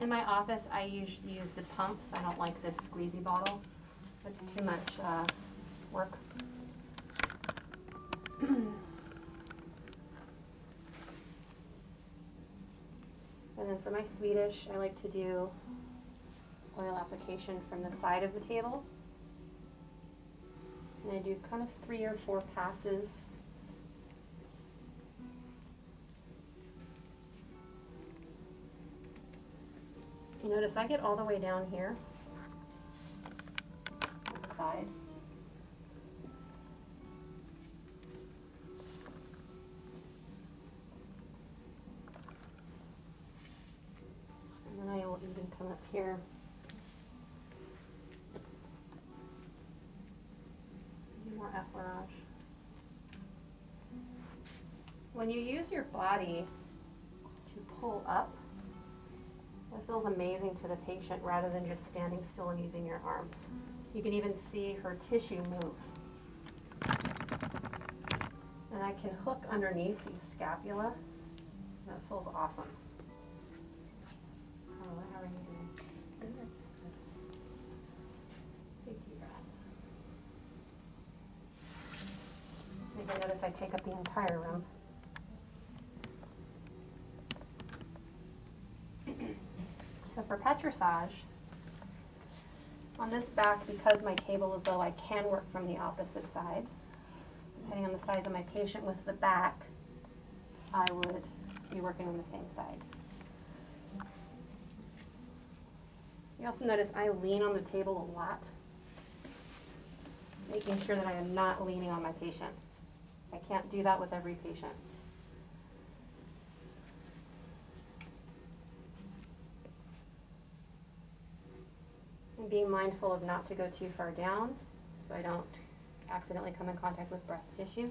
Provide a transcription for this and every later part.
In my office, I usually use the pumps. I don't like this squeezy bottle. It's too much work. And then for my Swedish, I like to do oil application from the side of the table. And I do kind of 3 or 4 passes. You notice I get all the way down here on the side. And then I will even come up here. More effleurage. When you use your body to pull up, it feels amazing to the patient rather than just standing still and using your arms. You can even see her tissue move. And I can hook underneath the scapula. That feels awesome. Carla, how are you doing? Good. Big deep breath. You can notice I take up the entire room. So for petrissage, on this back, because my table is low, I can work from the opposite side. Depending on the size of my patient with the back, I would be working on the same side. You also notice I lean on the table a lot, making sure that I am not leaning on my patient. I can't do that with every patient. Being mindful of not to go too far down so I don't accidentally come in contact with breast tissue.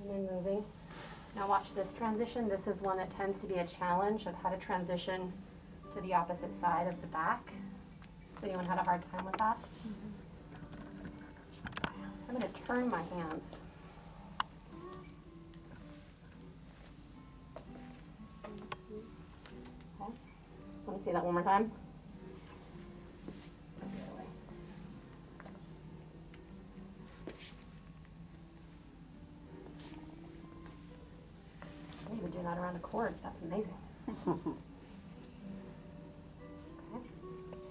And then moving. Now watch this transition. This is one that tends to be a challenge of how to transition to the opposite side of the back. Has anyone had a hard time with that? Mm-hmm. I'm going to turn my hands. Okay. Let me see that one more time. Not around a cord. That's amazing. Okay.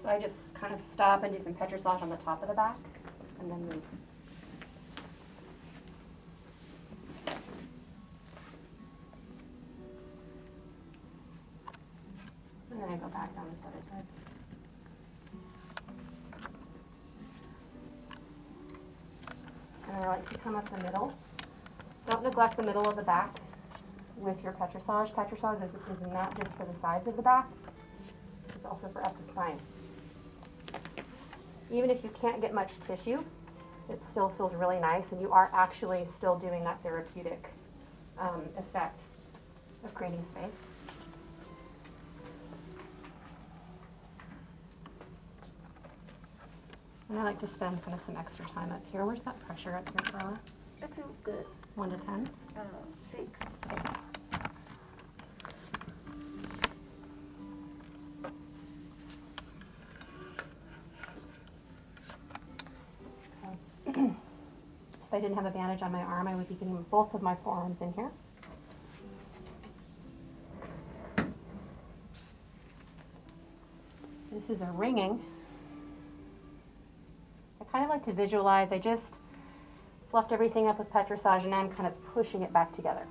So I just kind of stop and do some petrissage on the top of the back and then move. And then I go back down this other side. And I like to come up the middle. Don't neglect the middle of the back with your petrissage. Petrissage is not just for the sides of the back, it's also for up the spine. Even if you can't get much tissue, it still feels really nice and you are actually still doing that therapeutic effect of creating space. And I like to spend kind of some extra time up here. Where's that pressure up here, Carla? It feels good. 1 to 10? 6. 6. Okay. If I didn't have a bandage on my arm, I would be getting both of my forearms in here. This is a ringing. I kind of like to visualize. I just fluffed everything up with petrissage and now I'm kind of pushing it back together.